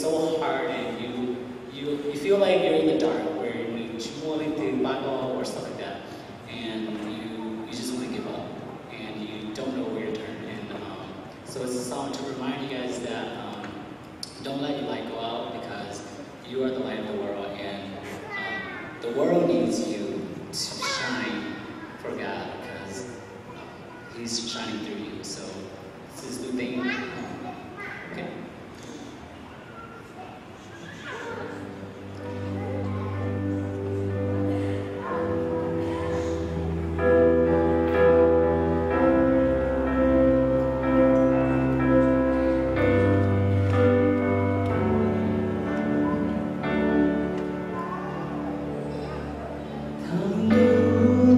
so hard and you feel like you're in the dark where you need or something like that, and you just want to give up and you don't know where to turn. And so it's a song to remind you guys that don't let your light go out, because you are the light of the world, and the world needs you to shine for God, because He's shining through you. So this is the thing. Okay. Hãy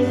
dẫn.